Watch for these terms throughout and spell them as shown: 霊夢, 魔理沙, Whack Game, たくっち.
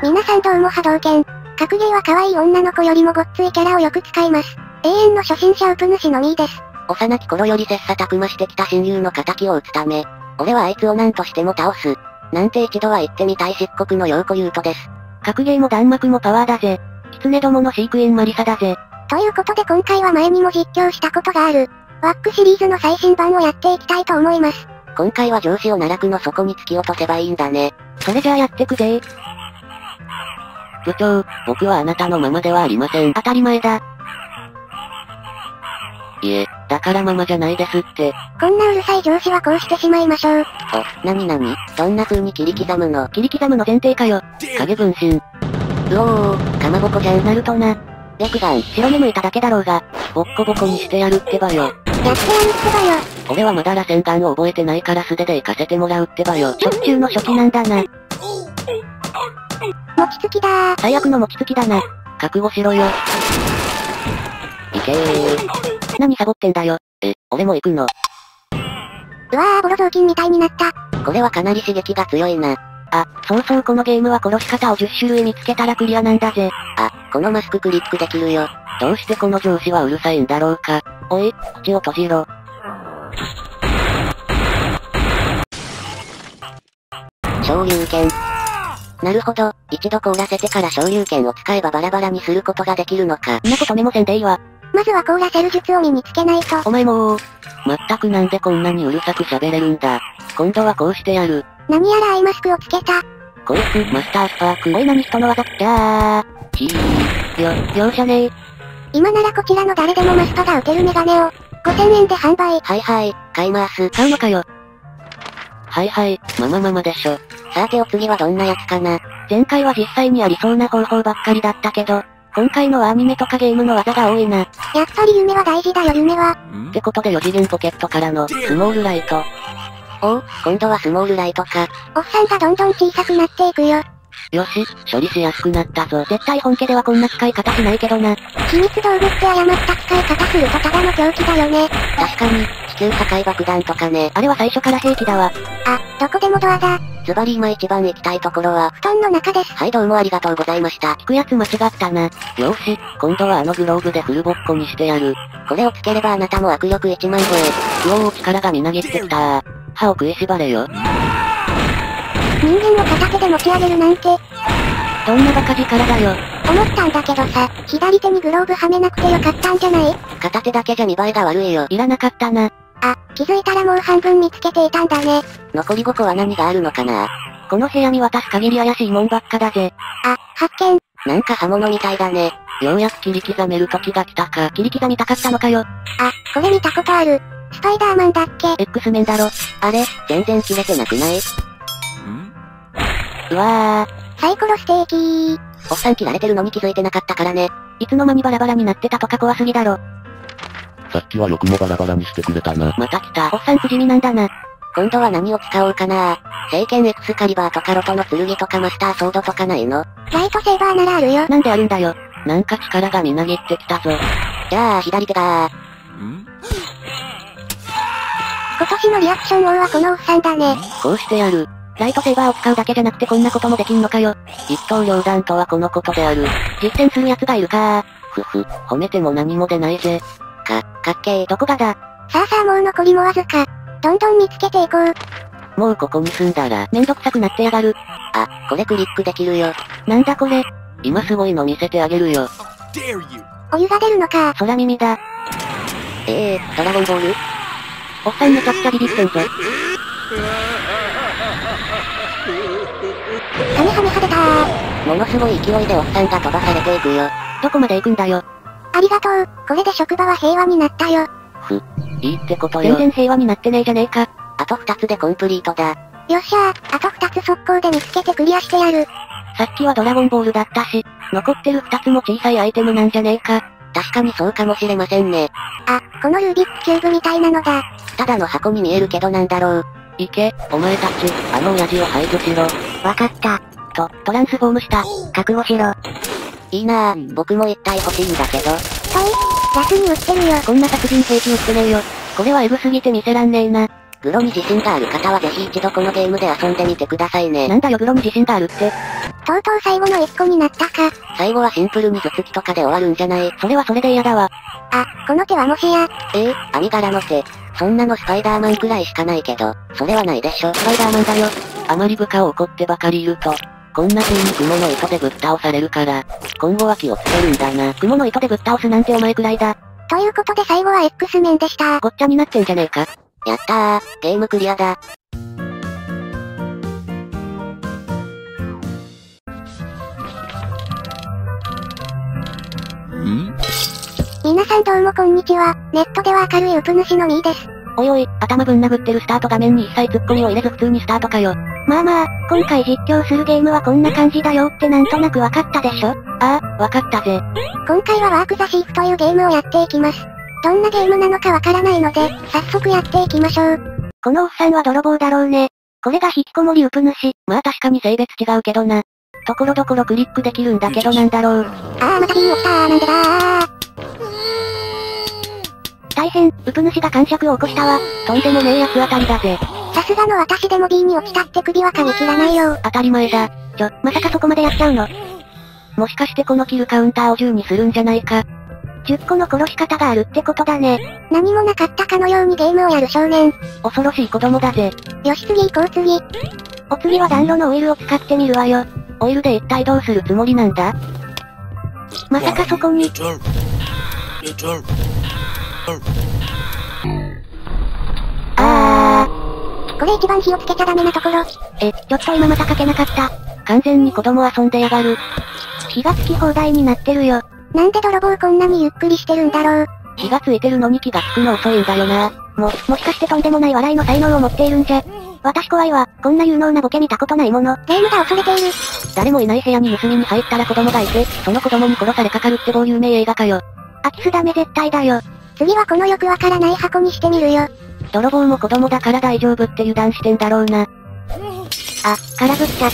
皆さんどうも波動拳。格ゲーは可愛い女の子よりもごっついキャラをよく使います。永遠の初心者ウプ主のみーです。幼き頃より切磋琢磨してきた親友の仇を討つため、俺はあいつを何としても倒す。なんて一度は言ってみたい漆黒の陽子優斗です。格ゲーも弾幕もパワーだぜ。狐どもの飼育員マリサだぜ。ということで今回は前にも実況したことがある、ワックシリーズの最新版をやっていきたいと思います。今回は上司を奈落の底に突き落とせばいいんだね。それじゃあやってくぜ。部長、僕はあなたのままではありません。当たり前だ。いえ、だからままじゃないですって。こんなうるさい上司はこうしてしまいましょう。お、なにどんな風に切り刻むの前提かよ。影分身。うおー、かまぼこじゃん。なるとな。白眼、白目向いただけだろうが、ボッコボコにしてやるってばよ。やってやるってばよ。俺はまだ螺旋眼を覚えてないから素手で行かせてもらうってばよ。初期中の初期なんだな。餅つきだー。最悪の餅つきだな。覚悟しろよ。いけー。何サボってんだよ。俺も行くの。うわー、ボロ雑巾みたいになった。これはかなり刺激が強いな。あ、そうそう、このゲームは殺し方を10種類見つけたらクリアなんだぜ。あ、このマスククリックできるよ。どうしてこの上司はうるさいんだろうか。おい、口を閉じろ。昇竜拳。なるほど、一度凍らせてから昇竜拳を使えばバラバラにすることができるのか。んなことメモせんでいいわ。まずは凍らせる術を身につけないと。お前もう、まったくなんでこんなにうるさく喋れるんだ。今度はこうしてやる。何やらアイマスクをつけた。こいつ、マスタースパーク。おい何人の技ってあー。容赦ねえ。今ならこちらの誰でもマスパが打てるメガネを、5000円で販売。はいはい、買います。買うのかよ。はいはい、ままでしょ。さてお次はどんなやつかな。前回は実際にありそうな方法ばっかりだったけど、今回のはアニメとかゲームの技が多いな。やっぱり夢は大事だよ夢は。ってことで4次元ポケットからの、スモールライト。おお、今度はスモールライトか。おっさんがどんどん小さくなっていくよ。よし、処理しやすくなったぞ。絶対本家ではこんな使い方しないけどな。秘密道具って誤った使い方するとただの狂気だよね。確かに、地球破壊爆弾とかね。あれは最初から兵器だわ。あ、どこでもドアだ。ズバリ今一番行きたいところは、布団の中です。はいどうもありがとうございました。聞くやつ間違ったな。よし、今度はあのグローブでフルボッコにしてやる。これをつければあなたも握力1万超え。うおー力がみなぎってきたー。歯を食いしばれよ。人間を片手で持ち上げるなんて。どんなバカ力だよ。思ったんだけどさ、左手にグローブはめなくてよかったんじゃない？片手だけじゃ見栄えが悪いよ。いらなかったな。あ、気づいたらもう半分見つけていたんだね。残り5個は何があるのかな？この部屋見渡す限り怪しいもんばっかだぜ。あ、発見。なんか刃物みたいだね。ようやく切り刻める時が来たか。切り刻みたかったのかよ。あ、これ見たことある。スパイダーマンだっけ ?X メンだろ。あれ、全然切れてなくない？うわぁ。サイコロステーキー。おっさん切られてるのに気づいてなかったからね。いつの間にバラバラになってたとか怖すぎだろ。さっきはよくもバラバラにしてくれたな。また来た。おっさん不死身なんだな。今度は何を使おうかな。聖剣エクスカリバーとかロトの剣とかマスターソードとかないの？ライトセーバーならあるよ。なんであるんだよ。なんか力がみなぎってきたぞ。じゃあ左手だー。今年のリアクション王はこのおっさんだね。こうしてやる。ライトセーバーを使うだけじゃなくてこんなこともできんのかよ。一刀両断とはこのことである。実践する奴がいるかー。褒めても何も出ないぜ。かっけー。どこがだ。さあもう残りもわずか。どんどん見つけていこう。もうここに住んだらめんどくさくなってやがる。あ、これクリックできるよ。なんだこれ。今すごいの見せてあげるよ。お湯が出るのかー。空耳だ。ドラゴンボール。おっさんめちゃくちゃビビってんぞ。はめ出たー。ものすごい勢いでおっさんが飛ばされていくよ。どこまで行くんだよ。ありがとう、これで職場は平和になったよ。いいってことよ。全然平和になってねえじゃねえか。あと2つでコンプリートだ。よっしゃー、あと2つ速攻で見つけてクリアしてやる。さっきはドラゴンボールだったし、残ってる2つも小さいアイテムなんじゃねえか。確かにそうかもしれませんね。あ、このルービックキューブみたいなのだ。ただの箱に見えるけどなんだろう。いけ、お前たち、あの親父を排除しろ。わかった。と、トランスフォームした。覚悟しろ。いいなぁ、僕も一体欲しいんだけど。雑に売ってるよ。こんな殺人兵器売ってねえよ。これはエグすぎて見せらんねえな。グロに自信がある方はぜひ一度このゲームで遊んでみてくださいね。なんだよグロに自信があるって。とうとう最後の一個になったか。最後はシンプルに頭突きとかで終わるんじゃない？それはそれで嫌だわ。あ、この手はもしや。網柄の手。そんなのスパイダーマンくらいしかないけど、それはないでしょ。スパイダーマンだよ。あまり部下を怒ってばかりいると、こんな風に雲の糸でぶっ倒されるから、今後は気をつけるんだな。雲の糸でぶっ倒すなんてお前くらいだ。ということで最後は X 面でした。ごっちゃになってんじゃねえか。やったー、ゲームクリアだ。皆さんどうもこんにちは。ネットでは明るいウプ主のミーです。おいおい、頭ぶん殴ってるスタート画面に一切ツッコミを入れず普通にスタートかよ。まあまあ、今回実況するゲームはこんな感じだよってなんとなくわかったでしょ？ああ、わかったぜ。今回はワーク・ザ・シーフというゲームをやっていきます。どんなゲームなのかわからないので、早速やっていきましょう。このおっさんは泥棒だろうね。これが引きこもりウプ主。まあ確かに性別違うけどな。ところどころクリックできるんだけどなんだろう。ああ、またピン起きたー、なんでだー。大変、ウプ主が感触を起こしたわ。とんでもねえやつ当たりだぜ。さすがの私でも B に落ちたって首は噛み切らないよ。当たり前だ。まさかそこまでやっちゃうの？もしかしてこのキルカウンターを10にするんじゃないか。10個の殺し方があるってことだね。何もなかったかのようにゲームをやる少年。恐ろしい子供だぜ。よし次行こう次。お次は暖炉のオイルを使ってみるわよ。オイルで一体どうするつもりなんだ？まさかそこに。これ一番火をつけちゃダメなところ。ちょっと今またかけなかった。完全に子供遊んでやがる。火がつき放題になってるよ。なんで泥棒こんなにゆっくりしてるんだろう。火がついてるのに気がつくの遅いんだよな。もしかしてとんでもない笑いの才能を持っているんじゃ。私怖いわ。こんな有能なボケ見たことないもの。ゲームが恐れている。誰もいない部屋に盗みに入ったら子供がいて、その子供に殺されかかるって某有名映画かよ。空き巣ダメ絶対だよ。次はこのよくわからない箱にしてみるよ。泥棒も子供だから大丈夫って油断してんだろうな。あ、空振っちゃっ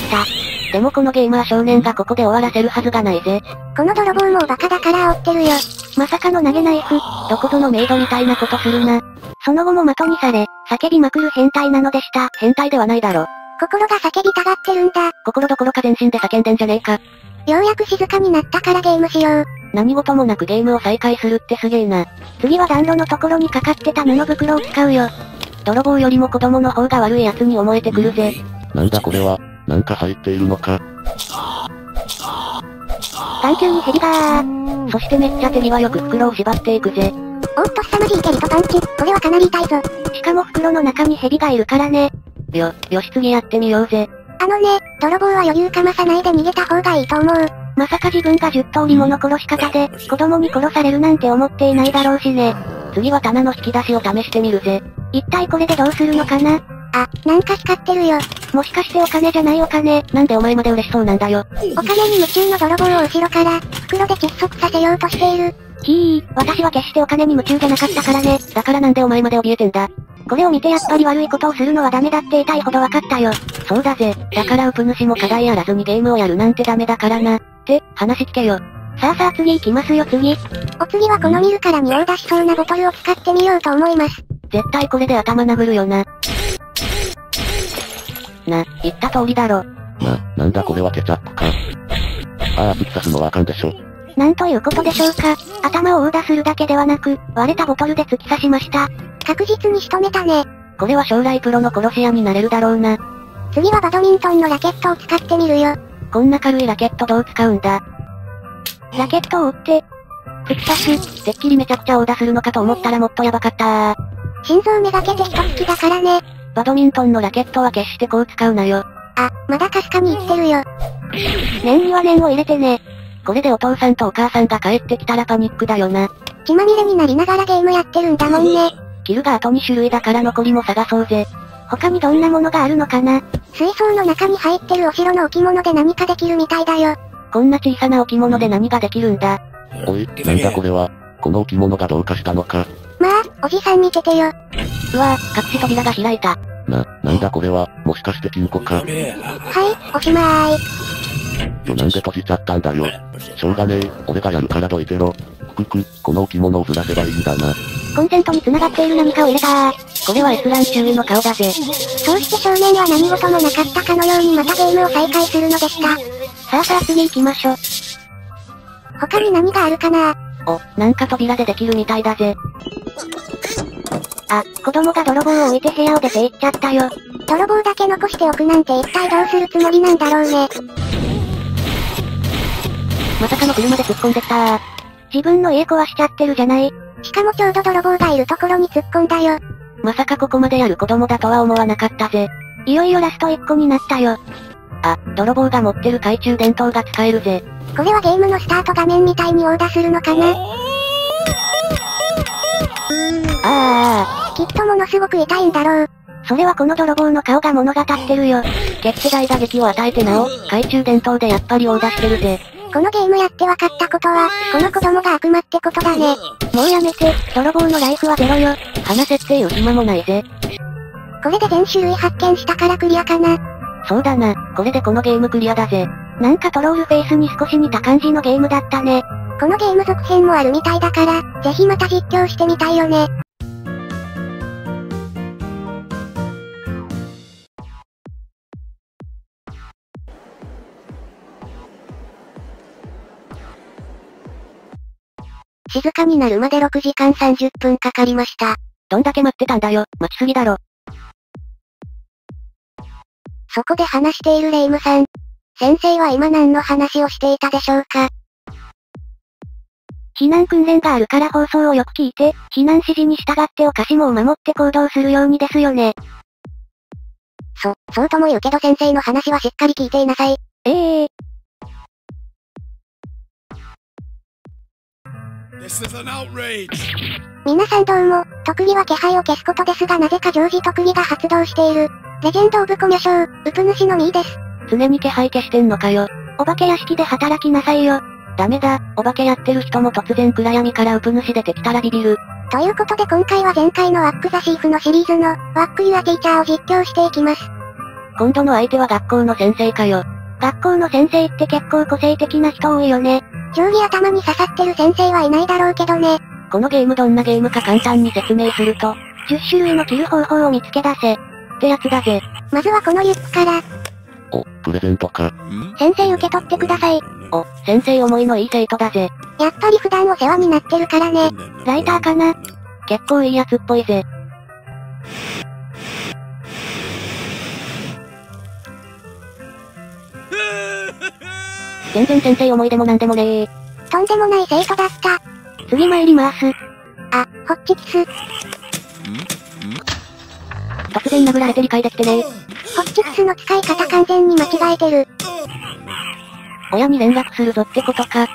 た。でもこのゲーマー少年がここで終わらせるはずがないぜ。この泥棒もバカだから煽ってるよ。まさかの投げナイフ、どこぞのメイドみたいなことするな。その後も的にされ、叫びまくる変態なのでした。変態ではないだろ。心が叫びたがってるんだ。心どころか全身で叫んでんじゃねえか。ようやく静かになったからゲームしよう。何事もなくゲームを再開するってすげえな。次は暖炉のところにかかってた布袋を使うよ。泥棒よりも子供の方が悪い奴に思えてくるぜ。なんだこれは、なんか入っているのか。眼球にヘビがー。そしてめっちゃ手際よく袋を縛っていくぜ。おっと凄まじい蹴りとパンチ、これはかなり痛いぞ。しかも袋の中にヘビがいるからね。よし次やってみようぜ。あのね、泥棒は余裕かまさないで逃げた方がいいと思う。まさか自分が10通りもの殺し方で、子供に殺されるなんて思っていないだろうしね。次は棚の引き出しを試してみるぜ。一体これでどうするのかな？あ、なんか光ってるよ。もしかしてお金じゃないお金。なんでお前まで嬉しそうなんだよ。お金に夢中の泥棒を後ろから、袋で窒息させようとしている。私は決してお金に夢中じゃなかったからね。だからなんでお前まで怯えてんだ。これを見てやっぱり悪いことをするのはダメだって痛いほど分かったよ。そうだぜ。だからウプ主も課題やらずにゲームをやるなんてダメだからな。って、話聞けよ。さあ次行きますよ次。お次はこの見るから匂い出しそうなボトルを使ってみようと思います。絶対これで頭殴るよな。言った通りだろ。なんだこれはケチャップか。ああ、ぶっ刺すのはあかんでしょ。なんということでしょうか。頭を殴打するだけではなく、割れたボトルで突き刺しました。確実に仕留めたね。これは将来プロの殺し屋になれるだろうな。次はバドミントンのラケットを使ってみるよ。こんな軽いラケットどう使うんだ。ラケットを折って、突き刺す。てっきりめちゃくちゃ殴打するのかと思ったらもっとやばかった。心臓めがけて一突きだからね。バドミントンのラケットは決してこう使うなよ。あ、まだかすかに言ってるよ。念には念を入れてね。これでお父さんとお母さんが帰ってきたらパニックだよな。血まみれになりながらゲームやってるんだもんね。キルがあと2種類だから残りも探そうぜ。他にどんなものがあるのかな？水槽の中に入ってるお城の置物で何かできるみたいだよ。こんな小さな置物で何ができるんだ？おい、なんだこれは。この置物がどうかしたのか。まあ、おじさん見ててよ。うわぁ、隠し扉が開いた。なんだこれは、もしかして金庫か。はい、おしまーい。なんで閉じちゃったんだよ。しょうがねえ、俺がやるからどいてろ。この置物をずらせばいいんだな。コンセントに繋がっている何かを入れたー。これは閲覧注意の顔だぜ。そうして少年は何事もなかったかのようにまたゲームを再開するのでした。さあさあ次行きましょ。他に何があるかな？お、なんか扉でできるみたいだぜ。あ、子供が泥棒を置いて部屋を出て行っちゃったよ。泥棒だけ残しておくなんて一体どうするつもりなんだろうね。まさかの車で突っ込んできたー。自分の家壊しちゃってるじゃない。しかもちょうど泥棒がいるところに突っ込んだよ。まさかここまでやる子供だとは思わなかったぜ。いよいよラスト1個になったよ。あ、泥棒が持ってる懐中電灯が使えるぜ。これはゲームのスタート画面みたいにオーダーするのかな？きっとものすごく痛いんだろう。それはこの泥棒の顔が物語ってるよ。決して大打撃を与えてなお、懐中電灯でやっぱりオーダーしてるぜ。このゲームやって分かったことは、この子供が悪魔ってことだね。もうやめて、泥棒のライフはゼロよ。話せっていう暇もないぜ。これで全種類発見したからクリアかな。そうだな、これでこのゲームクリアだぜ。なんかトロールフェイスに少し似た感じのゲームだったね。このゲーム続編もあるみたいだから、ぜひまた実況してみたいよね。静かになるまで6時間30分かかりました。どんだけ待ってたんだよ、待ちすぎだろ。そこで話しているレイムさん。先生は今何の話をしていたでしょうか？避難訓練があるから放送をよく聞いて、避難指示に従ってお菓子も守って行動するようにですよね。そうとも言うけど先生の話はしっかり聞いていなさい。皆さんどうも、特技は気配を消すことですがなぜか常時特技が発動している。レジェンド・オブ・コミュ障、ウプ主のミーです。常に気配消してんのかよ。お化け屋敷で働きなさいよ。ダメだ、お化けやってる人も突然暗闇からウプ主出てきたらビビる。ということで今回は前回のワック・ザ・シーフのシリーズの、ワック・ユア・ティーチャーを実況していきます。今度の相手は学校の先生かよ。学校の先生って結構個性的な人多いよね。定規頭に刺さってる先生はいないだろうけどね。このゲームどんなゲームか簡単に説明すると、10種類の切る方法を見つけ出せ。ってやつだぜ。まずはこのリュックから。お、プレゼントか。先生受け取ってください。お、先生思いのいい生徒だぜ。やっぱり普段お世話になってるからね。ライターかな？結構いいやつっぽいぜ。全然先生思い出もなんでもねー。とんでもない生徒だった。次参ります。あ、ホッチキス。突然殴られて理解できてねー。ホッチキスの使い方完全に間違えてる。親に連絡するぞってことか。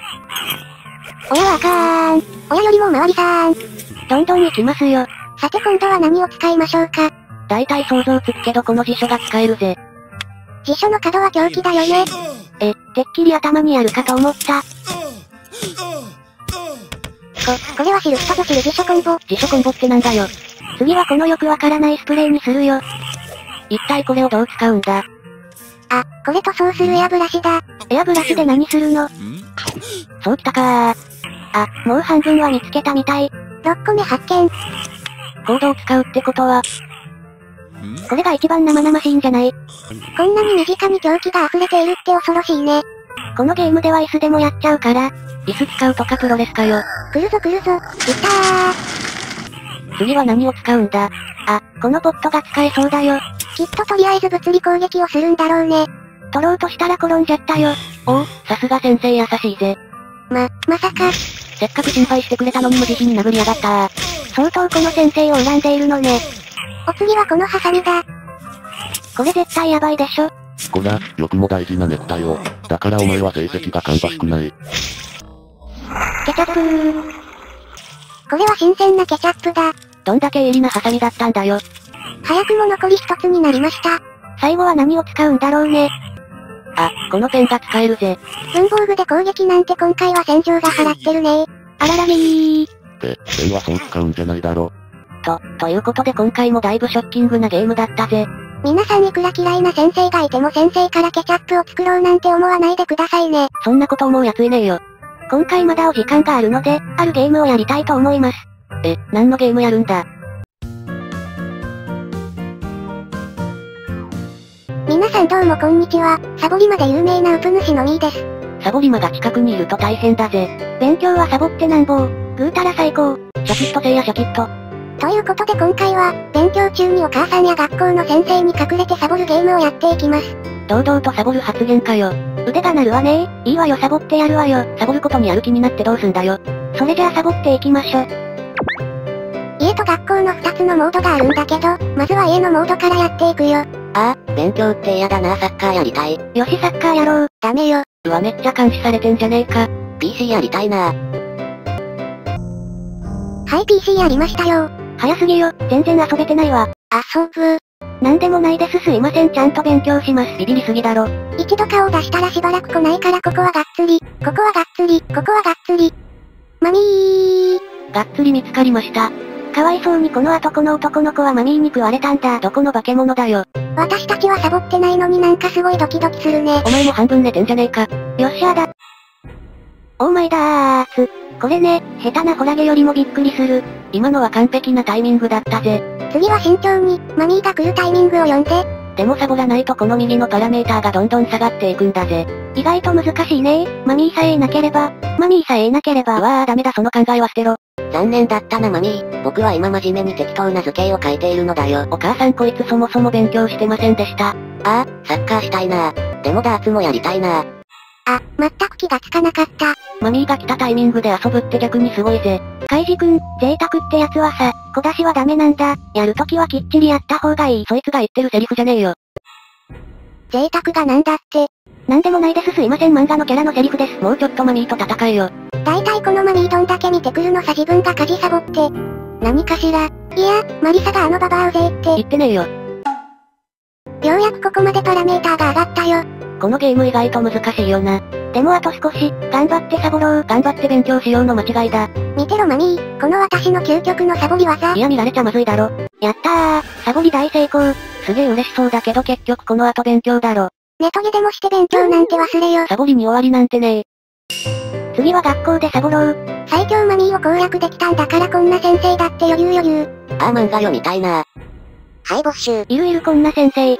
親はあかーん。親よりも周りさーん。どんどん行きますよ。さて今度は何を使いましょうか。大体想像つくけどこの辞書が使えるぜ。辞書の角は凶器だよね。てっきり頭にあるかと思った。これは知る人ぞ知る辞書コンボ。辞書コンボってなんだよ。次はこのよくわからないスプレーにするよ。一体これをどう使うんだ？あ、これ塗装するエアブラシだ。エアブラシで何するの？そうきたかー。あ、もう半分は見つけたみたい。6個目発見。コードを使うってことは、これが一番生々しいんじゃない？こんなに身近に狂気が溢れているって恐ろしいね。このゲームでは椅子でもやっちゃうから、椅子使うとかプロレスかよ。来るぞ来るぞ、いたー。次は何を使うんだ？あ、このポットが使えそうだよ。きっととりあえず物理攻撃をするんだろうね。取ろうとしたら転んじゃったよ。おお、さすが先生優しいぜ。まさか。せっかく心配してくれたのに無慈悲に殴りやがったー。相当この先生を恨んでいるのね。お次はこのハサミだ。これ絶対やばいでしょ。こら、よくも大事なネクタイを。だからお前は成績が芳しくない。ケチャップ。これは新鮮なケチャップだ。どんだけ鋭利なハサミだったんだよ。早くも残り一つになりました。最後は何を使うんだろうね。あ、このペンが使えるぜ。文房具で攻撃なんて今回は戦場が払ってるね。あららみー。って、ペンはそう使うんじゃないだろ。ということで今回もだいぶショッキングなゲームだったぜ。皆さんいくら嫌いな先生がいても先生からケチャップを作ろうなんて思わないでくださいね。そんなこと思うやついねえよ。今回まだお時間があるので、あるゲームをやりたいと思います。何のゲームやるんだ？さんどうもこんにちは、サボリマで有名なウプ主のミーです。サボリマが近くにいると大変だぜ。勉強はサボってなんぼー、ぐうたら最高。シャキッとせいやシャキッと。ということで今回は、勉強中にお母さんや学校の先生に隠れてサボるゲームをやっていきます。堂々とサボる発言かよ。腕が鳴るわねー。いいわよサボってやるわよ。サボることにやる気になってどうすんだよ。それじゃあサボっていきましょ。家と学校の2つのモードがあるんだけど、まずは家のモードからやっていくよ。ああ、勉強って嫌だなー。サッカーやりたい。よしサッカーやろう。ダメよ。うわめっちゃ監視されてんじゃねえか。PC やりたいなー。はい PC やりましたよ。早すぎよ、全然遊べてないわ。遊ぶ。なんでもないですすいませんちゃんと勉強します。ビビりすぎだろ。一度顔を出したらしばらく来ないからここはがっつり、ここはがっつり、ここはがっつり。マミー。がっつり見つかりました。かわいそうにこの後この男の子はマミーに食われたんだ。どこの化け物だよ。私たちはサボってないのになんかすごいドキドキするね。お前も半分寝てんじゃねえか。よっしゃーだ。オーマイダーツ。これね、下手なホラゲよりもびっくりする。今のは完璧なタイミングだったぜ。次は慎重に、マミーが来るタイミングを読んで。でもサボらないとこの右のパラメーターがどんどん下がっていくんだぜ。意外と難しいねー。マミーさえいなければ。うわーダメだその考えは捨てろ。残念だったなマミー。僕は今真面目に適当な図形を描いているのだよ。お母さんこいつそもそも勉強してませんでした。ああ、サッカーしたいなー。でもダーツもやりたいなー。あ、全く気がつかなかった。マミーが来たタイミングで遊ぶって逆にすごいぜ。カイジ君、贅沢ってやつはさ、小出しはダメなんだ。やるときはきっちりやった方がいい。そいつが言ってるセリフじゃねえよ。贅沢がなんだって。なんでもないですすいません漫画のキャラのセリフです。もうちょっとマミーと戦えよ。大体このマミーどんだけ見てくるのさ自分が家事サボって。何かしら。いや、マリサがあのババアをぜって。言ってねえよ。ようやくここまでパラメーターが上がったよ。このゲーム意外と難しいよな。でもあと少し、頑張ってサボろう。頑張って勉強しようの間違いだ。見てろマミー、この私の究極のサボり技。いや見られちゃまずいだろ。やったー、サボり大成功。すげえ嬉しそうだけど結局この後勉強だろ。ネトゲでもして勉強なんて忘れよ。サボりに終わりなんてねー。次は学校でサボろう。最強マミーを攻略できたんだからこんな先生だって余裕余裕。あー漫画読みたいな。はい没収。いるいるこんな先生。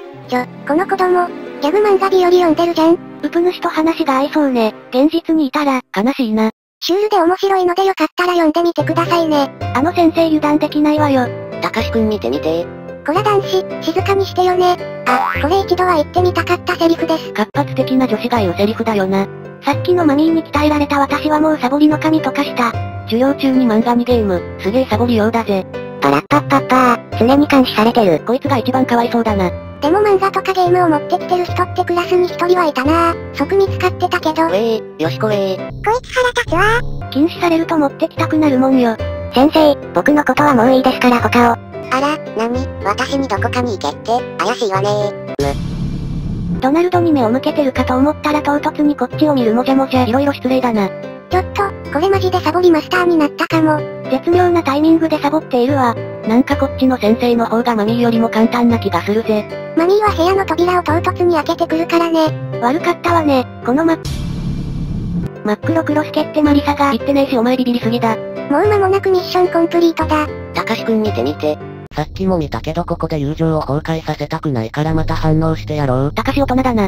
この子供。ギャグ漫画日より読んでるじゃん。ウプ主と話が合いそうね。現実にいたら、悲しいな。シュールで面白いのでよかったら読んでみてくださいね。あの先生油断できないわよ。たかしくん見てみて。こら男子、静かにしてよね。あ、これ一度は言ってみたかったセリフです。活発的な女子が言うセリフだよな。さっきのマミーに鍛えられた私はもうサボりの神と化した。授業中に漫画にゲーム、すげえサボりようだぜ。パラッパッパッパー、常に監視されてる。こいつが一番かわいそうだな。でも漫画とかゲームを持ってきてる人ってクラスに一人はいたなぁ。即見つかってたけど。よしここいつ腹立つわー。禁止されると持ってきたくなるもんよ。先生、僕のことはもういいですから他を。あら、なに、私にどこかに行けって、怪しいわねー。ドナルドに目を向けてるかと思ったら唐突にこっちを見るもじゃもじゃ。いろいろ失礼だな。ちょっと、これマジでサボりマスターになったかも。絶妙なタイミングでサボっているわ。なんかこっちの先生の方がマミーよりも簡単な気がするぜ。マミーは部屋の扉を唐突に開けてくるからね。悪かったわね、この真っ黒クロスケってマリサが言ってねえしお前ビビりすぎだ。もう間もなくミッションコンプリートだ。たかしくん見てみて。さっきも見たけどここで友情を崩壊させたくないからまた反応してやろう。たかし大人だな。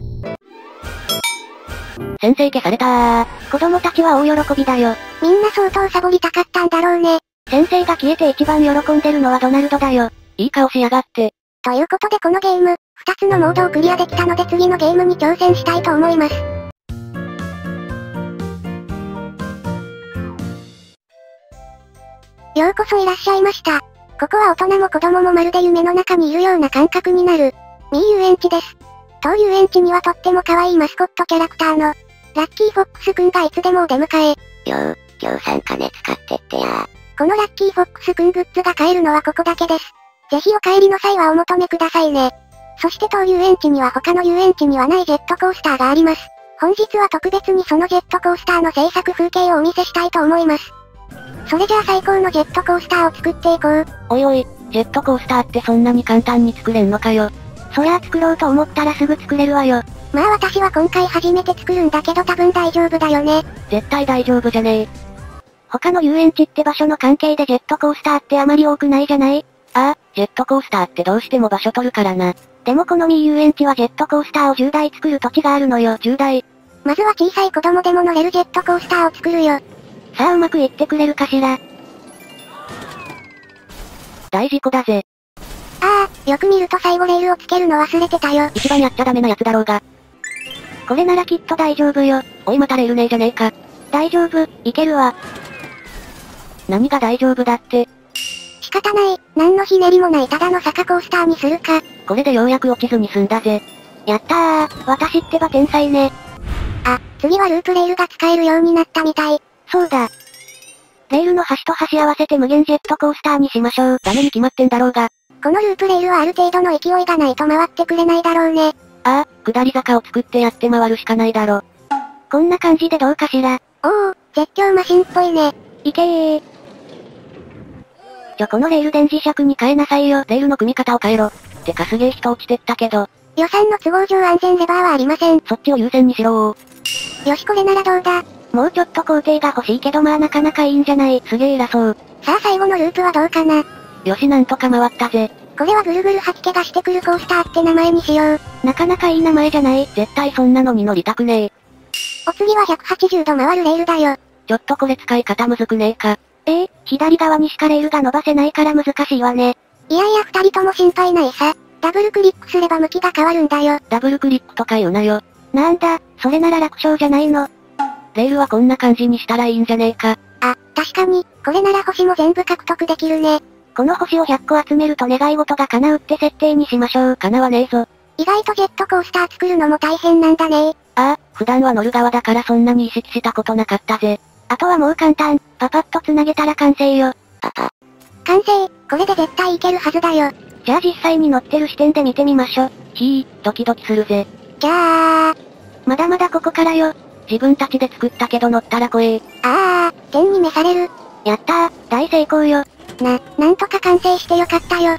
先生消されたー。子供たちは大喜びだよ。みんな相当サボりたかったんだろうね。先生が消えて一番喜んでるのはドナルドだよ。いい顔しやがって。ということでこのゲーム、2つのモードをクリアできたので次のゲームに挑戦したいと思います。ようこそいらっしゃいました。ここは大人も子供もまるで夢の中にいるような感覚になる、ミー遊園地です。当遊園地にはとっても可愛いマスコットキャラクターの、ラッキーフォックスくんがいつでもお出迎え。ぎょうさん金使ってってやー。このラッキーフォックスくんグッズが買えるのはここだけです。ぜひお帰りの際はお求めくださいね。そして当遊園地には他の遊園地にはないジェットコースターがあります。本日は特別にそのジェットコースターの制作風景をお見せしたいと思います。それじゃあ最高のジェットコースターを作っていこう。おいおい、ジェットコースターってそんなに簡単に作れんのかよ。そりゃあ作ろうと思ったらすぐ作れるわよ。まあ私は今回初めて作るんだけど多分大丈夫だよね。絶対大丈夫じゃねえ。他の遊園地って場所の関係でジェットコースターってあまり多くないじゃない？ああ、ジェットコースターってどうしても場所取るからな。でもこのミー遊園地はジェットコースターを10台作る土地があるのよ。10台。まずは小さい子供でも乗れるジェットコースターを作るよ。さあうまくいってくれるかしら。大事故だぜ。ああ、よく見ると最後レールをつけるの忘れてたよ。一番やっちゃダメなやつだろうが。これならきっと大丈夫よ。おいまたレールねえじゃねえか。大丈夫、いけるわ。何が大丈夫だって。仕方ない、何のひねりもないただの坂コースターにするか。これでようやく落ちずに済んだぜ。やったー、私ってば天才ね。あ、次はループレールが使えるようになったみたい。そうだ。レールの端と端合わせて無限ジェットコースターにしましょう。ダメに決まってんだろうが。このループレールはある程度の勢いがないと回ってくれないだろうね。ああ、下り坂を作ってやって回るしかないだろ。こんな感じでどうかしら。おお、絶叫マシンっぽいね。いけー。このレール電磁石に変えなさいよ。レールの組み方を変えろ。ってかすげえ人落ちてったけど。予算の都合上安全レバーはありません。そっちを優先にしろー。よしこれならどうだ。もうちょっと工程が欲しいけどまあなかなかいいんじゃない。すげえ偉そう。さあ最後のループはどうかな。よしなんとか回ったぜ。これはぐるぐる吐き気がしてくるコースターって名前にしよう。なかなかいい名前じゃない。絶対そんなのに乗りたくねえ。お次は180度回るレールだよ。ちょっとこれ使い方むずくねえか。左側にしかレールが伸ばせないから難しいわね。いやいや二人とも心配ないさ。ダブルクリックすれば向きが変わるんだよ。ダブルクリックとか言うなよ。なんだ、それなら楽勝じゃないの。レールはこんな感じにしたらいいんじゃねえか。あ、確かに、これなら星も全部獲得できるね。この星を100個集めると願い事が叶うって設定にしましょう。叶わねえぞ。意外とジェットコースター作るのも大変なんだね。ああ、普段は乗る側だからそんなに意識したことなかったぜ。あとはもう簡単、パパッと繋げたら完成よ。パパ。完成、これで絶対いけるはずだよ。じゃあ実際に乗ってる視点で見てみましょ。ひー、ドキドキするぜ。ギャー。まだまだここからよ。自分たちで作ったけど乗ったら怖え。ああ、天に召される。やったー、大成功よ。なんとか完成してよかったよ。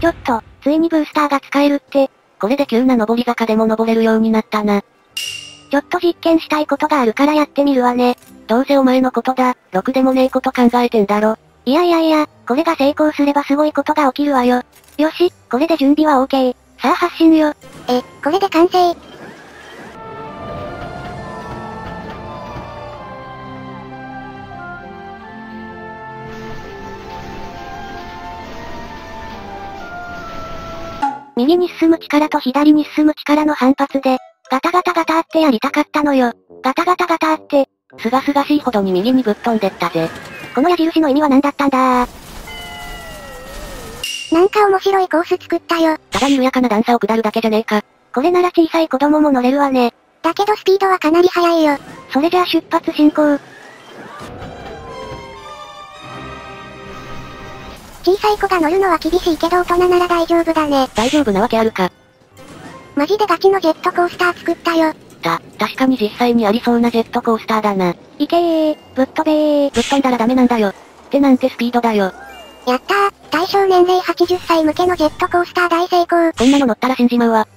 ちょっと、ついにブースターが使えるって、これで急な上り坂でも登れるようになったな。ちょっと実験したいことがあるからやってみるわね。どうせお前のことだ、ろくでもねえこと考えてんだろ。いやいやいや、これが成功すればすごいことが起きるわよ。よし、これで準備は OK。さあ発進よ。これで完成。右に進む力と左に進む力の反発で、ガタガタガタってやりたかったのよ。ガタガタガタって、すがすがしいほどに右にぶっ飛んでったぜ。この矢印の意味は何だったんだー。なんか面白いコース作ったよ。ただ緩やかな段差を下るだけじゃねえか。これなら小さい子供も乗れるわね。だけどスピードはかなり速いよ。それじゃあ出発進行。小さい子が乗るのは厳しいけど大人なら大丈夫だね。大丈夫なわけあるか。マジでガチのジェットコースター作ったよ。確かに実際にありそうなジェットコースターだな。いけー、ぶっ飛べー。ぶっ飛んだらダメなんだよ。ってなんてスピードだよ。やったー、対象年齢80歳向けのジェットコースター大成功。こんなの乗ったら死んじまうわ。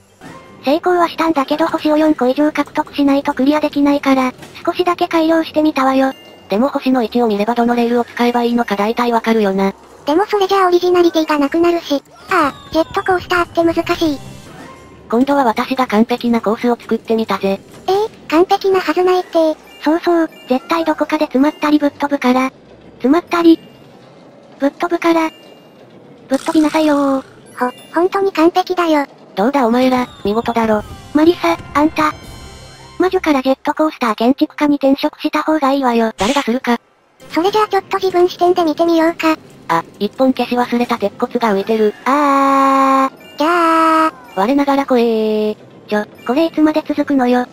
成功はしたんだけど星を4個以上獲得しないとクリアできないから、少しだけ改良してみたわよ。でも星の位置を見ればどのレールを使えばいいのか大体わかるよな。でもそれじゃあオリジナリティがなくなるし、ジェットコースターって難しい。今度は私が完璧なコースを作ってみたぜ。完璧なはずないって。そうそう、絶対どこかで詰まったりぶっ飛ぶから。詰まったり。ぶっ飛ぶから。ぶっ飛びなさいよー。本当に完璧だよ。どうだお前ら、見事だろ。マリサ、あんた。魔女からジェットコースター建築家に転職した方がいいわよ。誰がするか。それじゃあちょっと自分視点で見てみようか。あ、一本消し忘れた鉄骨が浮いてる。あー。ギャー。我ながら怖えー。これいつまで続くのよ。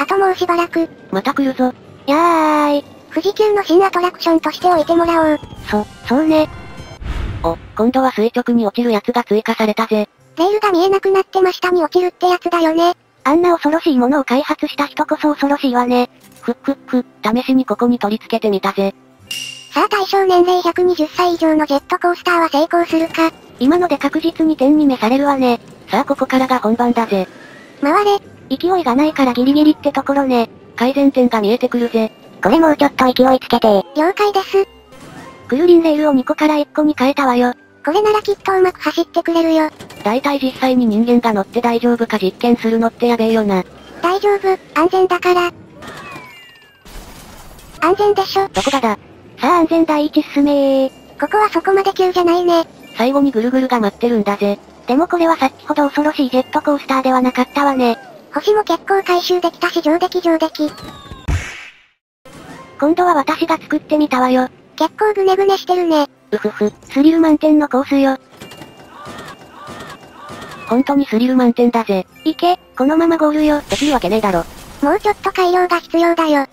あともうしばらく。また来るぞ。やーい。富士急の新アトラクションとしておいてもらおう。そうね。お、今度は垂直に落ちるやつが追加されたぜ。レールが見えなくなって真下に落ちるってやつだよね。あんな恐ろしいものを開発した人こそ恐ろしいわね。試しにここに取り付けてみたぜ。さあ対象年齢120歳以上のジェットコースターは成功するか。今ので確実に天に召されるわね。さあここからが本番だぜ。回れ。勢いがないからギリギリってところね。改善点が見えてくるぜ。これもうちょっと勢いつけて。了解です。クルリンレールを2個から1個に変えたわよ。これならきっとうまく走ってくれるよ。大体実際に人間が乗って大丈夫か実験するのってやべえよな。大丈夫、安全だから。安全でしょ。どこがだ。さあ安全第一進めー。ここはそこまで急じゃないね。最後にぐるぐるが待ってるんだぜ。でもこれは先ほど恐ろしいジェットコースターではなかったわね。星も結構回収できたし上出来。今度は私が作ってみたわよ。結構グネグネしてるね。うふふ、スリル満点のコースよ。本当にスリル満点だぜ。いけ、このままゴールよ。できるわけねえだろ。もうちょっと改良が必要だよ。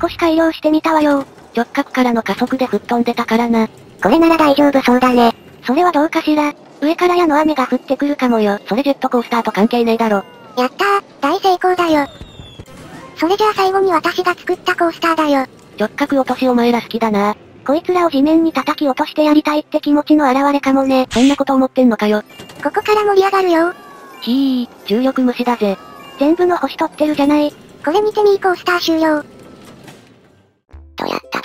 少し改良してみたわよ。直角からの加速で吹っ飛んでたからな。これなら大丈夫そうだね。それはどうかしら。上から矢の雨が降ってくるかもよ。それジェットコースターと関係ねえだろ。やったー、大成功だよ。それじゃあ最後に私が作ったコースターだよ。直角落としお前ら好きだな。こいつらを地面に叩き落としてやりたいって気持ちの表れかもね。そんなこと思ってんのかよ。ここから盛り上がるよ。ひぃ、重力無視だぜ。全部の星取ってるじゃない。これ見てみーコースター終了。どやった。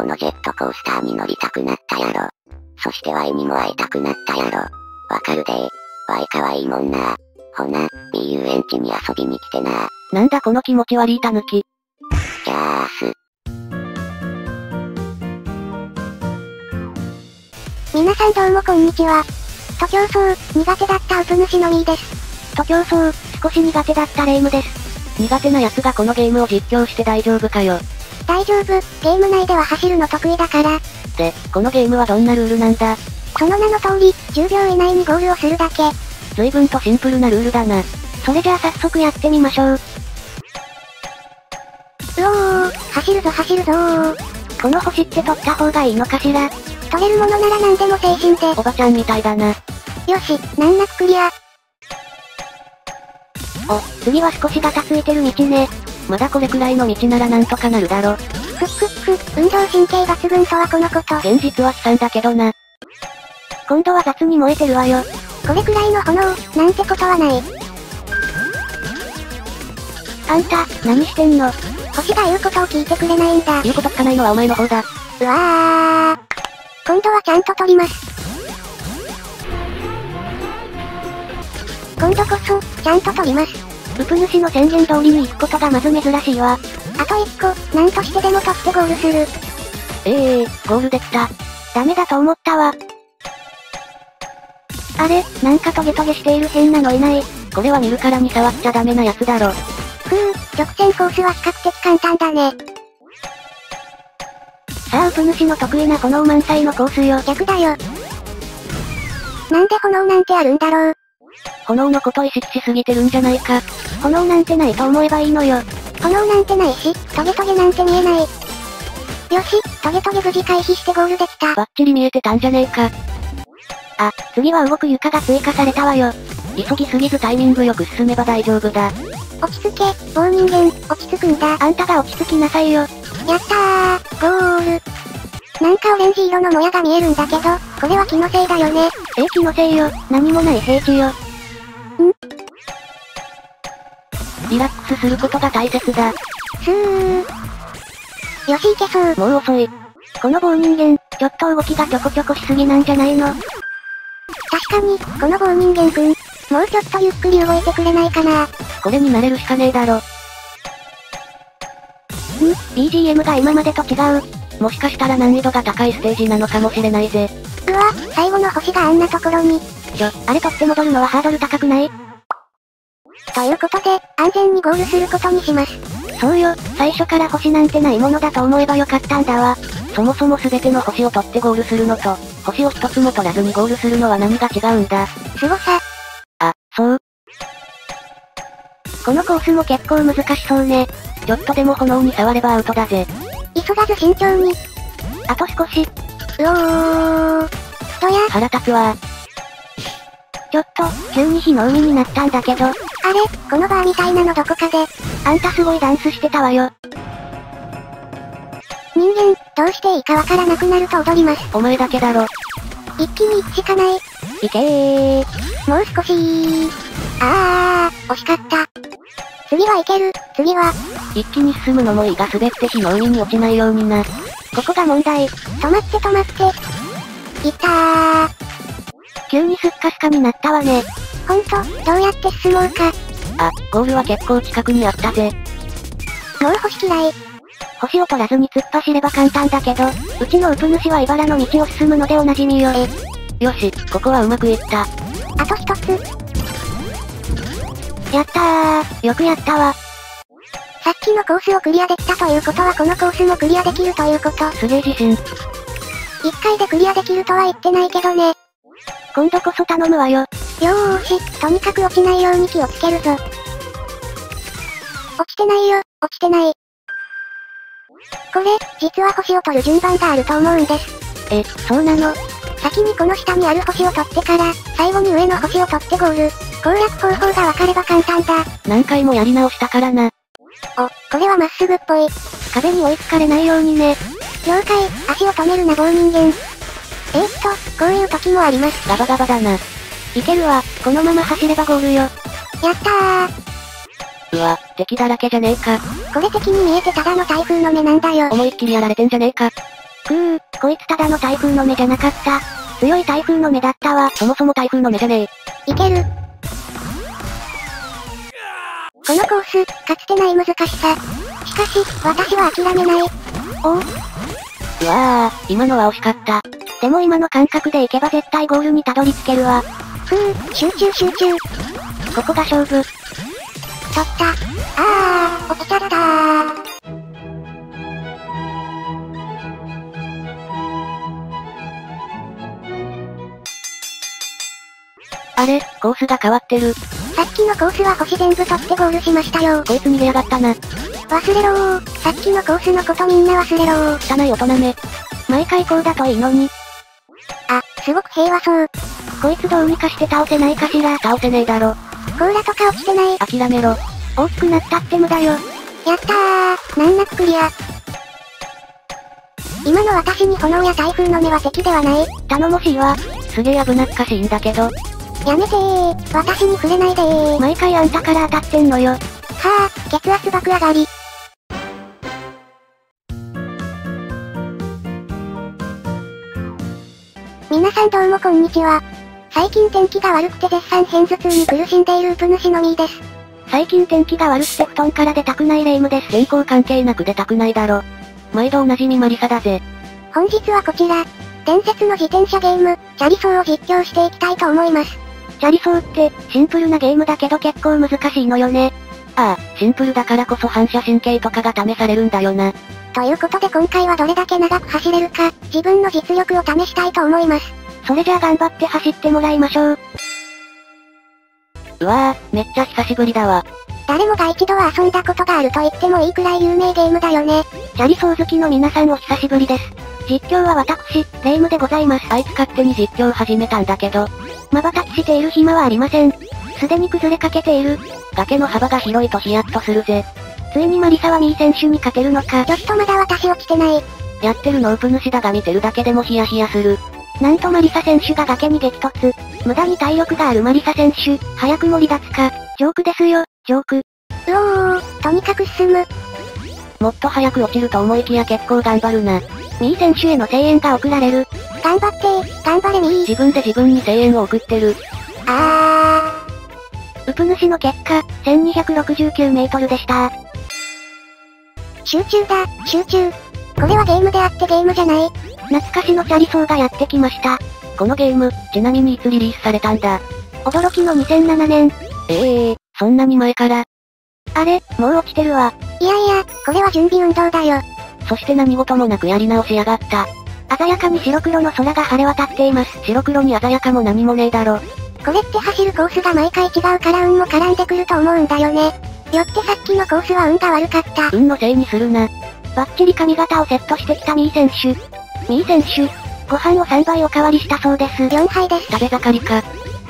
このジェットコースターに乗りたくなったやろ。そして Y にも会いたくなったやろ。わかるでー。Y かわいいもんな。ほな、B 遊園地に遊びに来てな。なんだこの気持ち悪いタヌキ。じゃあ皆さんどうもこんにちは。徒競走、苦手だったウプ主のみーです。徒競走、少し苦手だったレイムです。苦手な奴がこのゲームを実況して大丈夫かよ。大丈夫、ゲーム内では走るの得意だから。で、このゲームはどんなルールなんだ？その名の通り、10秒以内にゴールをするだけ。随分とシンプルなルールだな。それじゃあ早速やってみましょう。うおー、走るぞー。この星って取った方がいいのかしら？取れるものなら何でも精神で。おばちゃんみたいだな。よし、難なくクリア。お、次は少しガタついてる道ね。まだこれくらいの道ならなんとかなるだろ。運動神経抜群とはこのこと。現実は悲惨だけどな。今度は雑に燃えてるわよ。これくらいの炎、なんてことはない。あんた、何してんの？星が言うことを聞いてくれないんだ。言うこと聞かないのはお前の方だ。うわー。今度はちゃんと取ります。今度こそ、ちゃんと取ります。ウプ主の宣言通りに行くことがまず珍しいわ。あと1個、なんとしてでも取ってゴールする。ゴールできた。ダメだと思ったわ。あれ、なんかトゲトゲしている変なのいない？これは見るからに触っちゃダメなやつだろ。直線コースは比較的簡単だね。さあウプ主の得意な炎満載のコースよ。逆だよ。なんで炎なんてあるんだろう。炎のこと意識しすぎてるんじゃないか。炎なんてないと思えばいいのよ。炎なんてないし、トゲトゲなんて見えない。よし、トゲトゲ無事回避してゴールできた。バッチリ見えてたんじゃねえか。あ、次は動く床が追加されたわよ。急ぎすぎずタイミングよく進めば大丈夫だ。落ち着け、棒人間、落ち着くんだ。あんたが落ち着きなさいよ。やったー、ゴール。なんかオレンジ色のもやが見えるんだけど、これは気のせいだよね。気のせいよ、何もない平地よ。ん？リラックスすることが大切だ。よし、いけそう。もう遅い。この棒人間、ちょっと動きがちょこちょこしすぎなんじゃないの？確かに、この棒人間くん、もうちょっとゆっくり動いてくれないかな。これに慣れるしかねえだろ。BGM が今までと違う。もしかしたら難易度が高いステージなのかもしれないぜ。うわ、最後の星があんなところに。あれ取って戻るのはハードル高くない？ということで、安全にゴールすることにします。そうよ、最初から星なんてないものだと思えばよかったんだわ。そもそも全ての星を取ってゴールするのと、星を一つも取らずにゴールするのは何が違うんだ。すごさ。あ、そう。このコースも結構難しそうね。ちょっとでも炎に触ればアウトだぜ。急がず慎重に。あと少し。うおー。どや？腹立つわ。ちょっと、急に火の海になったんだけど。あれ？このバーみたいなのどこかで。あんたすごいダンスしてたわよ。人間、どうしていいかわからなくなると踊ります。お前だけだろ。一気に行くしかない。いけー。もう少しー。あー、惜しかった。次はいける。次は。一気に進むのもいいが滑って火の海に落ちないようにな。ここが問題。止まって。行ったー。急にすっかすかになったわね。ほんと、どうやって進もうか。あ、ゴールは結構近くにあったぜ。もう星嫌い。星を取らずに突っ走れば簡単だけど、うちのウプ主は茨の道を進むのでおなじみよ。よし、ここはうまくいった。あと一つ。やったー、よくやったわ。さっきのコースをクリアできたということはこのコースもクリアできるということ。すげえ自信。一回でクリアできるとは言ってないけどね。今度こそ頼むわよ。よーし、とにかく落ちないように気をつけるぞ。落ちてないよ、落ちてない。これ、実は星を取る順番があると思うんです。え、そうなの？先にこの下にある星を取ってから、最後に上の星を取ってゴール。攻略方法がわかれば簡単だ。何回もやり直したからな。お、これはまっすぐっぽい。壁に追いつかれないようにね。了解、足を止めるな棒人間。こういう時もあります。ガバガバだな。いけるわ、このまま走ればゴールよ。やったー。うわ、敵だらけじゃねえか。これ敵に見えてただの台風の目なんだよ。思いっきりやられてんじゃねえか。くー、こいつただの台風の目じゃなかった。強い台風の目だったわ。そもそも台風の目じゃねえ。いける。このコース、かつてない難しさ。しかし、私は諦めない。おう。うわー、今のは惜しかった。でも今の感覚でいけば絶対ゴールにたどり着けるわ。ふー、集中集中。ここが勝負。取った。あー、落ちちゃったー。あれ、コースが変わってる。さっきのコースは星全部取ってゴールしましたよ。こいつ逃げやがったな。忘れろー。さっきのコースのことみんな忘れろー。汚い大人め。毎回こうだといいのに。あ、すごく平和そう。こいつどうにかして倒せないかしら。倒せねえだろ。甲羅とか落ちてない。諦めろ。大きくなったって無駄よ。やったー。難なくクリア。今の私に炎や台風の目は敵ではない。頼もしいわ。すげえ危なっかしいんだけど。やめてー。私に触れないでー。毎回あんたから当たってんのよ。はぁ、血圧爆上がり。皆さんどうもこんにちは。最近天気が悪くて絶賛片頭痛に苦しんでいるウプ主のみーです。最近天気が悪くて布団から出たくない霊夢です。健康関係なく出たくないだろ。毎度おなじみマリサだぜ。本日はこちら、伝説の自転車ゲーム、チャリ走を実況していきたいと思います。チャリ走って、シンプルなゲームだけど結構難しいのよね。ああ、シンプルだからこそ反射神経とかが試されるんだよな。ということで今回はどれだけ長く走れるか、自分の実力を試したいと思います。それじゃあ頑張って走ってもらいましょう。うわぁ、めっちゃ久しぶりだわ。誰もが一度は遊んだことがあると言ってもいいくらい有名ゲームだよね。チャリ走好きの皆さんお久しぶりです。実況は私、霊夢でございます。あいつ勝手に実況始めたんだけど、瞬きしている暇はありません。すでに崩れかけている。崖の幅が広いとヒヤッとするぜ。ついにマリサはミー選手に勝てるのか。ちょっとまだ私落ちてない。やってるのウプ主だが見てるだけでもヒヤヒヤする。なんとマリサ選手が崖に激突。無駄に体力があるマリサ選手、早くも離脱か。ジョークですよ、ジョーク。うおー、とにかく進む。もっと早く落ちると思いきや結構頑張るな。ミー選手への声援が送られる。頑張ってー、頑張れミー。自分で自分に声援を送ってる。あー。ウプ主の結果、1269メートルでしたー。集中だ、集中。これはゲームであってゲームじゃない。懐かしのチャリ走がやってきました。このゲーム、ちなみにいつリリースされたんだ。驚きの2007年。そんなに前から。あれ、もう落ちてるわ。いやいや、これは準備運動だよ。そして何事もなくやり直しやがった。鮮やかに白黒の空が晴れ渡っています。白黒に鮮やかも何もねえだろ。これって走るコースが毎回違うから運も絡んでくると思うんだよね。よってさっきのコースは運が悪かった。運のせいにするな。バッチリ髪型をセットしてきたミー選手。ミー選手、ご飯を3杯おかわりしたそうです。4杯です。食べ盛りか。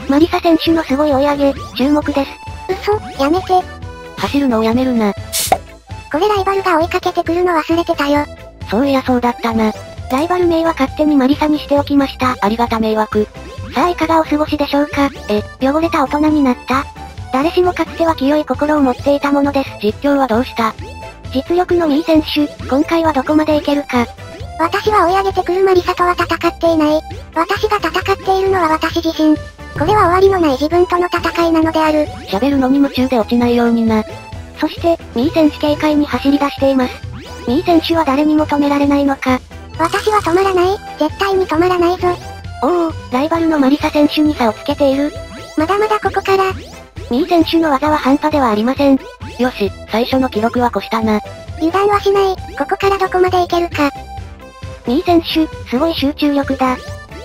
マリサ選手のすごい追い上げ、注目です。嘘、やめて。走るのをやめるな。これライバルが追いかけてくるの忘れてたよ。そういやそうだったな。ライバル名は勝手にマリサにしておきました。ありがた迷惑。さあいかがお過ごしでしょうか。汚れた大人になった。誰しもかつては清い心を持っていたものです。実況はどうした？実力のミー選手、今回はどこまでいけるか。私は追い上げてくるマリサとは戦っていない。私が戦っているのは私自身。これは終わりのない自分との戦いなのである。喋るのに夢中で落ちないようにな。そして、ミー選手警戒に走り出しています。ミー選手は誰にも止められないのか。私は止まらない。絶対に止まらないぞ。おお、ライバルのマリサ選手に差をつけている。まだまだここから。ミー選手の技は半端ではありません。よし、最初の記録は越したな。油断はしない。ここからどこまでいけるか。ミー選手、すごい集中力だ。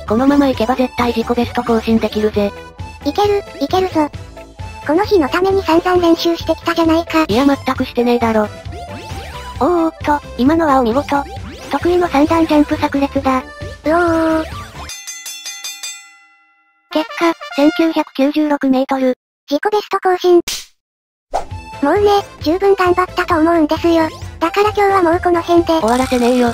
このままいけば絶対自己ベスト更新できるぜ。いけるぞ。この日のために散々練習してきたじゃないか。いや全くしてねえだろ。おーおーっと、今のはお見事。得意の三段ジャンプ炸裂だ。うおーおー。結果、1996メートル。自己ベスト更新。もうね、十分頑張ったと思うんですよ。だから今日はもうこの辺で。終わらせねえよ。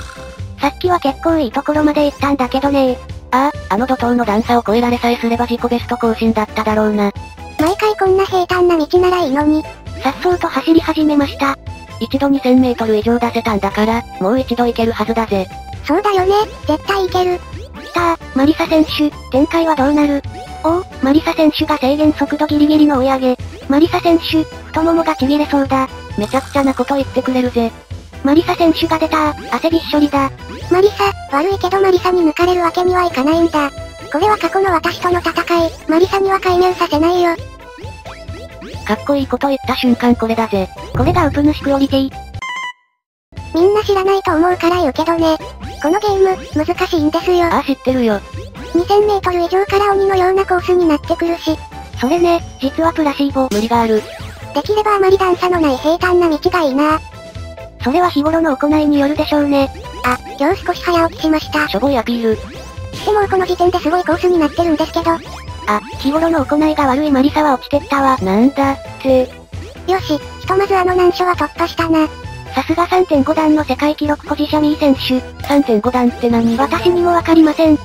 さっきは結構いいところまで行ったんだけどね。あの怒涛の段差を越えられさえすれば自己ベスト更新だっただろうな。毎回こんな平坦な道ならいいのに。さっそうと走り始めました。一度2000メートル以上出せたんだから、もう一度いけるはずだぜ。そうだよね、絶対いける。きたー、マリサ選手、展開はどうなる？おお、マリサ選手が制限速度ギリギリの追い上げ。マリサ選手、太ももがちぎれそうだ。めちゃくちゃなこと言ってくれるぜ。マリサ選手が出たー、汗びっしょりだ。マリサ、悪いけどマリサに抜かれるわけにはいかないんだ。これは過去の私との戦い、マリサには介入させないよ。かっこいいこと言った瞬間これだぜ。これがウプ主クオリティ。みんな知らないと思うから言うけどね。このゲーム、難しいんですよ。知ってるよ。2000メートル以上から鬼のようなコースになってくるし。それね、実はプラシーボ。無理がある。できればあまり段差のない平坦な道がいいな。それは日頃の行いによるでしょうね。今日少し早起きしました。しょぼいアピール。でもこの時点ですごいコースになってるんですけど。日頃の行いが悪いマリサは落ちてったわ。なんだって。よし、ひとまずあの難所は突破したな。さすが 3.5 段の世界記録保持者ミー選手。3.5 段って何？私にもわかりません。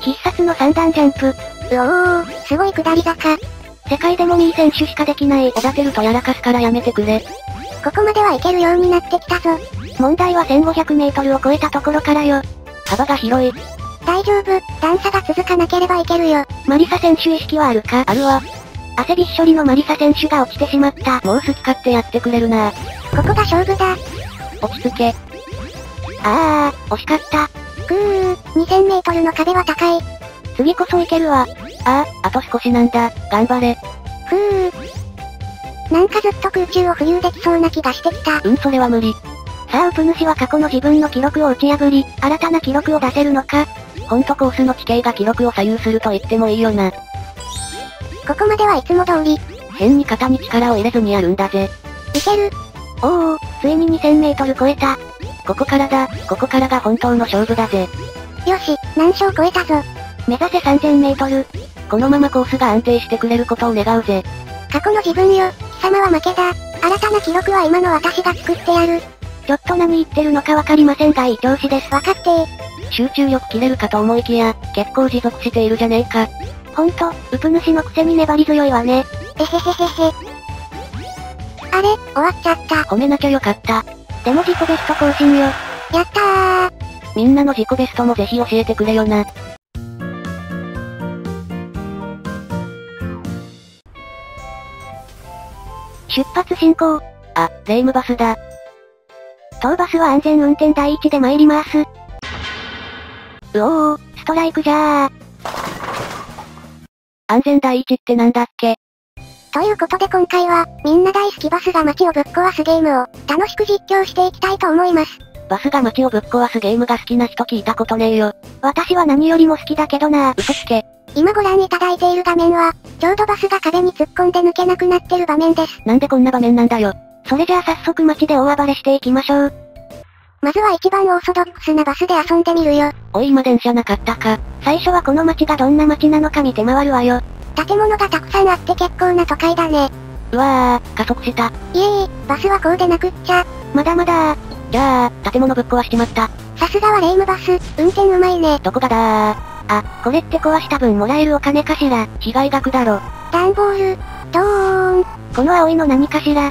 必殺の3段ジャンプ。うおー、すごい下り坂。世界でもミー選手しかできない。おだてるとやらかすからやめてくれ。ここまではいけるようになってきたぞ。問題は1500メートルを超えたところからよ。幅が広い。大丈夫、段差が続かなければいけるよ。マリサ選手意識はあるか？あるわ。汗びっしょりのマリサ選手が落ちてしまった。もう好き勝手やってくれるな。ここが勝負だ。落ち着け。惜しかった。2000メートルの壁は高い。次こそいけるわ。あと少しなんだ。頑張れ。なんかずっと空中を浮遊できそうな気がしてきた。それは無理。さあ、ウプ主は過去の自分の記録を打ち破り、新たな記録を出せるのか。ほんとコースの地形が記録を左右すると言ってもいいよな。ここまではいつも通り。変に肩に力を入れずにやるんだぜ。いける。おお、ついに2000メートル超えた。ここからが本当の勝負だぜ。よし、難所を超えたぞ。目指せ3000メートル。このままコースが安定してくれることを願うぜ。過去の自分よ、貴様は負けだ。新たな記録は今の私が作ってやる。ちょっと何言ってるのかわかりませんがいい調子です。わかってー。集中力切れるかと思いきや、結構持続しているじゃねえか。ほんと、ウプ主のくせに粘り強いわね。えへへへへ。あれ、終わっちゃった。褒めなきゃよかった。でも自己ベスト更新よ。やったー。みんなの自己ベストもぜひ教えてくれよな。出発進行。レイムバスだ。当バスは安全運転第一で参ります。うおー、ストライクじゃー。安全第一ってなんだっけ？ということで今回は、みんな大好きバスが街をぶっ壊すゲームを、楽しく実況していきたいと思います。バスが街をぶっ壊すゲームが好きな人聞いたことねえよ。私は何よりも好きだけどなー。嘘つけ。今ご覧いただいている画面は、ちょうどバスが壁に突っ込んで抜けなくなってる場面です。なんでこんな場面なんだよ。それじゃあ早速街で大暴れしていきましょう。まずは一番オーソドックスなバスで遊んでみるよ。おい、今電車なかったか。最初はこの街がどんな街なのか見て回るわよ。建物がたくさんあって結構な都会だね。うわー、加速した。いえいえ、バスはこうでなくっちゃ。まだまだー。じゃあ、建物ぶっ壊しちまった。さすがはレイムバス、運転うまいね。どこがだー。これって壊した分もらえるお金かしら。被害額だろ。段ボール、ドーン。この青いの何かしら。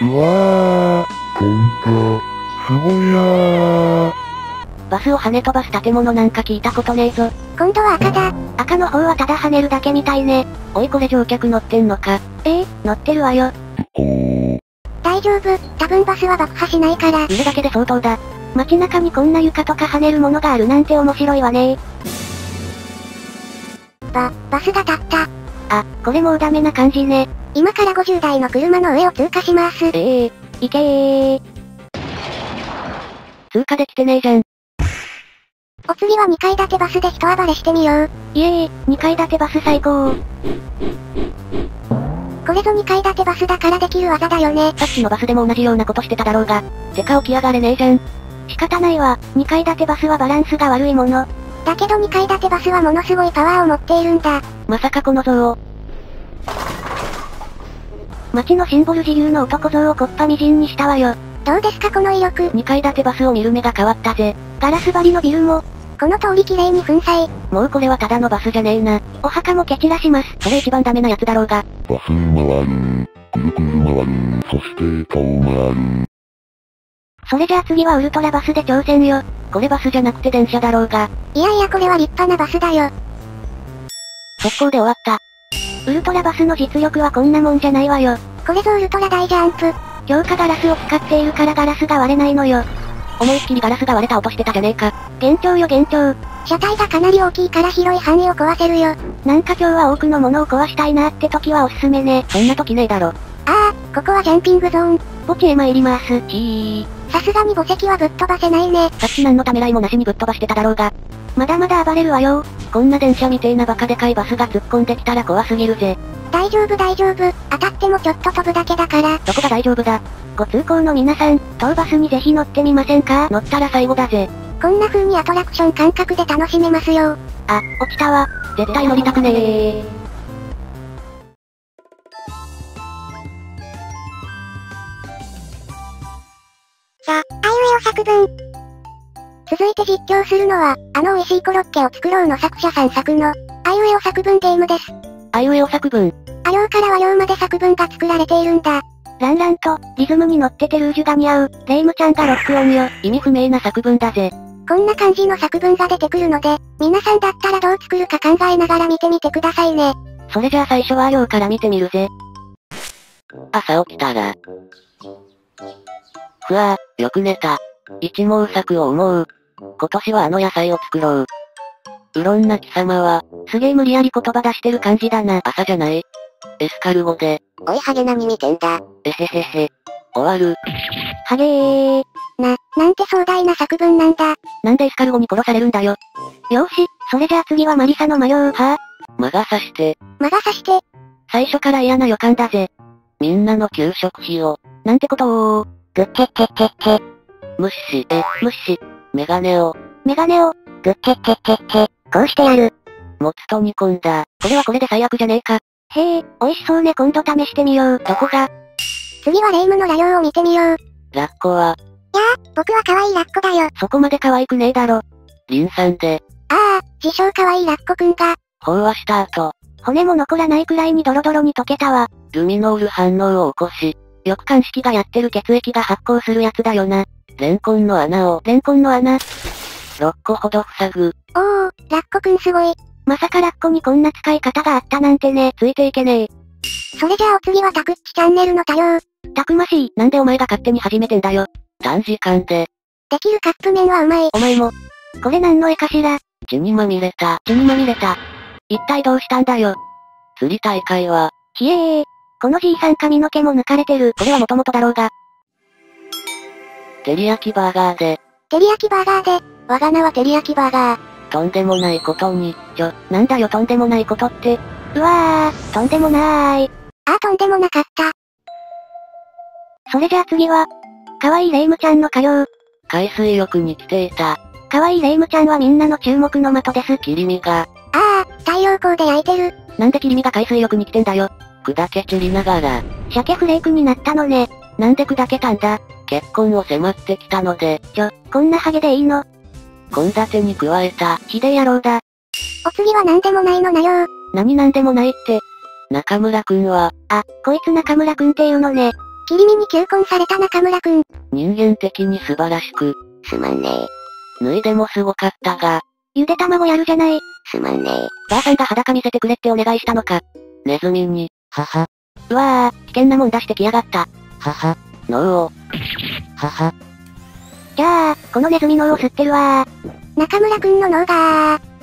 うわー、ほんと、すごいなー。バスを跳ね飛ばす建物なんか聞いたことねえぞ。今度は赤だ。赤の方はただ跳ねるだけみたいね。おいこれ乗客乗ってんのか。乗ってるわよ。大丈夫、多分バスは爆破しないから。見るだけで相当だ。街中にこんな床とか跳ねるものがあるなんて面白いわねー。バスが立った。あ、これもうダメな感じね。今から50台の車の上を通過します。いけー。通過できてねえじゃん。お次は2階建てバスで一暴れしてみよう。イエーイ、2階建てバス最高。これぞ2階建てバスだからできる技だよね。さっきのバスでも同じようなことしてただろうが。てか起き上がれねえじゃん。仕方ないわ、2階建てバスはバランスが悪いもの。だけど2階建てバスはものすごいパワーを持っているんだ。まさかこの像を。街のシンボル自由の男像を木っ端みじんにしたわよ。どうですかこの威力。2階建てバスを見る目が変わったぜ。ガラス張りのビルも。この通り綺麗に粉砕。もうこれはただのバスじゃねえな。お墓も蹴散らします。それ一番ダメなやつだろうが。バス回る。くるくる回る。そして顔回る。それじゃあ次はウルトラバスで挑戦よ。これバスじゃなくて電車だろうが。いやいやこれは立派なバスだよ。速攻で終わった。ウルトラバスの実力はこんなもんじゃないわよ。これぞウルトラ大ジャンプ。強化ガラスを使っているからガラスが割れないのよ。思いっきりガラスが割れた音してたじゃねえか。幻聴よ幻聴。車体がかなり大きいから広い範囲を壊せるよ。なんか今日は多くのものを壊したいなーって時はおすすめね。そんな時ねえだろ。あー、ここはジャンピングゾーン。墓地へ参ります。さすがに墓石はぶっ飛ばせないね。さっき何のためらいもなしにぶっ飛ばしてただろうが。まだまだ暴れるわよ。こんな電車みてえなバカでかいバスが突っ込んできたら怖すぎるぜ。大丈夫大丈夫。当たってもちょっと飛ぶだけだから。どこが大丈夫だ。ご通行の皆さん、当バスにぜひ乗ってみませんか。乗ったら最後だぜ。こんな風にアトラクション感覚で楽しめますよ。あ、落ちたわ。絶対乗りたくねえ。さあいうえお作文。続いて実況するのは、あの美味しいコロッケを作ろうの作者さん作の、あいうえお作文ゲームです。あいうえお作文。あ行から和行まで作文が作られているんだ。ランランと、リズムに乗っててルージュが似合う、レイムちゃんがロックオンよ。意味不明な作文だぜ。こんな感じの作文が出てくるので、皆さんだったらどう作るか考えながら見てみてくださいね。それじゃあ最初はあ行から見てみるぜ。朝起きたら。ふわぁ、よく寝た。一毛作を思う。今年はあの野菜を作ろう。うろんな貴様は、すげえ無理やり言葉出してる感じだな。朝じゃない。エスカルゴで。おいハゲ何見てんだ。えへへへ。終わる。ハゲー。なんて壮大な作文なんだ。なんでエスカルゴに殺されるんだよ。よーし、それじゃあ次はマリサの迷う派。魔が差して。魔が差して。最初から嫌な予感だぜ。みんなの給食費を。なんてことを。ぐってててて。無視、無視。メガネを。メガネを。ぐってててて。こうしてやる。もつと煮込んだ。これはこれで最悪じゃねえか。へえ、美味しそうね。今度試してみよう。どこが。次はレイムのラ行を見てみよう。ラッコは。いやー、僕は可愛いラッコだよ。そこまで可愛くねえだろ。リンさんで。ああ、自称可愛いラッコくんが。飽和した後。骨も残らないくらいにドロドロに溶けたわ。ルミノール反応を起こし。よく鑑識がやってる血液が発酵するやつだよな。レンコンの穴を。レンコンの穴。6個ほど塞ぐ。おー、ラッコくんすごい。まさかラッコにこんな使い方があったなんてね。ついていけねえ。それじゃあお次はタクッチチャンネルの多様。たくましい。なんでお前が勝手に始めてんだよ。短時間で。できるカップ麺はうまい。お前も。これ何の絵かしら。血にまみれた。血にまみれた。一体どうしたんだよ。釣り大会は。ひえー。このじいさん髪の毛も抜かれてる。これはもともとだろうが。照り焼きバーガーで。照り焼きバーガーで。我が名は照り焼きバーガー。とんでもないことに、なんだよとんでもないことって。うわー、とんでもなーい。あーとんでもなかった。それじゃあ次は、かわいいレイムちゃんの歌謡。海水浴に来ていた。かわいいレイムちゃんはみんなの注目の的です。切り身が。あー、太陽光で焼いてる。なんで切り身が海水浴に来てんだよ。砕け散りながら。鮭フレークになったのね。なんで砕けたんだ。結婚を迫ってきたので。こんなハゲでいいの。献立に加えた。ひでえ野郎だ。お次はなんでもないのなよ。何なんでもないって。中村くんは。あ、こいつ中村くんっていうのね。切り身に求婚された中村くん。人間的に素晴らしく。すまんねえ。脱いでもすごかったが。ゆで卵やるじゃない。すまんねえ。ばあさんが裸見せてくれってお願いしたのか。ネズミに、はは。うわぁ、危険なもん出してきやがった。はは。脳を。はは。じゃあ、このネズミ脳を吸ってるわー。中村くんの脳がー。